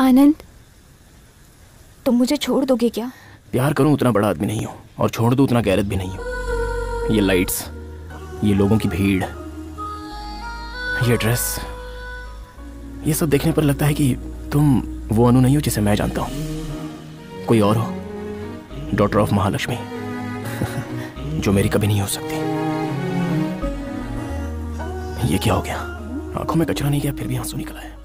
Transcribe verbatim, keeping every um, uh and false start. आनंद, तुम मुझे छोड़ दोगे क्या? प्यार करूं उतना बड़ा आदमी नहीं हूं और छोड़ दूं उतना गैरत भी नहीं हूं। ये लाइट्स, ये लोगों की भीड़, ये ड्रेस, ये सब देखने पर लगता है कि तुम वो अनु नहीं हो जिसे मैं जानता हूं, कोई और हो, डॉटर ऑफ महालक्ष्मी जो मेरी कभी नहीं हो सकती। ये क्या हो गया? आंखों में कचरा नहीं गया फिर भी आंसू निकला है।